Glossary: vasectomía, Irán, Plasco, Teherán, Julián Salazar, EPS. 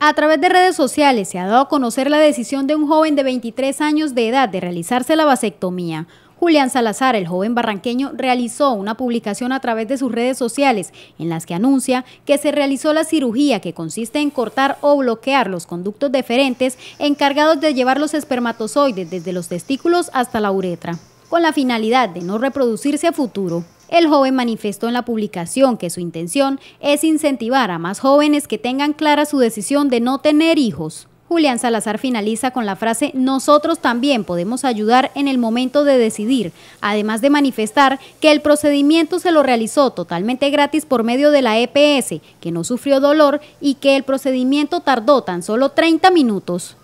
A través de redes sociales se ha dado a conocer la decisión de un joven de 23 años de edad de realizarse la vasectomía. Julián Salazar, el joven barranqueño, realizó una publicación a través de sus redes sociales en las que anuncia que se realizó la cirugía que consiste en cortar o bloquear los conductos deferentes encargados de llevar los espermatozoides desde los testículos hasta la uretra, con la finalidad de no reproducirse a futuro. El joven manifestó en la publicación que su intención es incentivar a más jóvenes que tengan clara su decisión de no tener hijos. Julián Salazar finaliza con la frase "Nosotros también podemos ayudar en el momento de decidir", además de manifestar que el procedimiento se lo realizó totalmente gratis por medio de la EPS, que no sufrió dolor y que el procedimiento tardó tan solo 30 minutos.